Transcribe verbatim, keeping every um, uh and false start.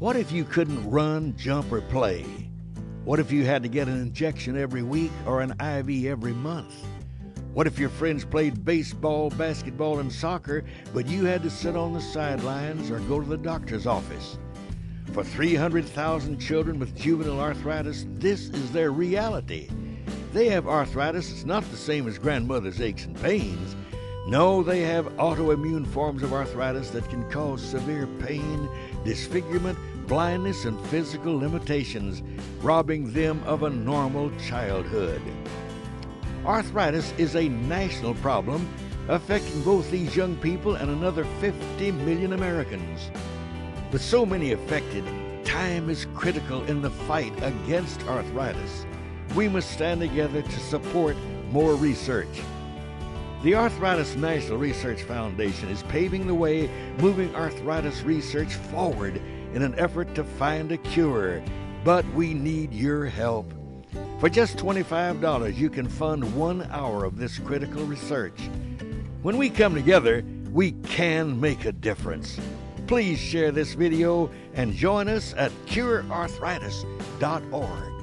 What if you couldn't run, jump, or play? What if you had to get an injection every week or an I V every month? What if your friends played baseball, basketball, and soccer, but you had to sit on the sidelines or go to the doctor's office? For three hundred thousand children with juvenile arthritis, this is their reality. They have arthritis that's not the same as grandmother's aches and pains. No, they have autoimmune forms of arthritis that can cause severe pain, disfigurement, blindness, and physical limitations, robbing them of a normal childhood. Arthritis is a national problem affecting both these young people and another fifty million Americans. With so many affected, time is critical in the fight against arthritis. We must stand together to support more research. The Arthritis National Research Foundation is paving the way, moving arthritis research forward in an effort to find a cure. But we need your help. For just twenty-five dollars, you can fund one hour of this critical research. When we come together, we can make a difference. Please share this video and join us at cure arthritis dot org.